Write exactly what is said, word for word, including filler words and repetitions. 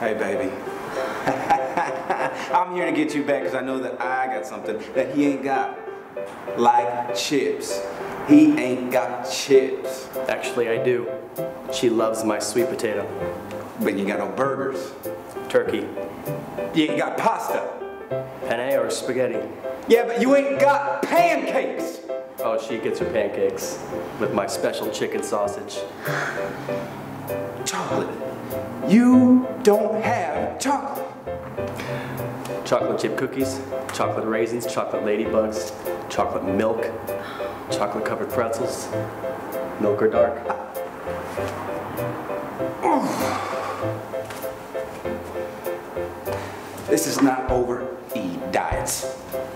Hey, baby. I'm here to get you back because I know that I got something that he ain't got. Like chips. He ain't got chips. Actually, I do. She loves my sweet potato. But you got no burgers. Turkey. You ain't got pasta. Penne or spaghetti. Yeah, but you ain't got pancakes. Oh, she gets her pancakes with my special chicken sausage. Chocolate. You don't have chocolate. Chocolate chip cookies, chocolate raisins, chocolate ladybugs, chocolate milk, chocolate covered pretzels, milk or dark. This is not over eDiets.